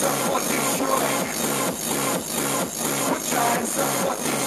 someone to show you. We're trying someone to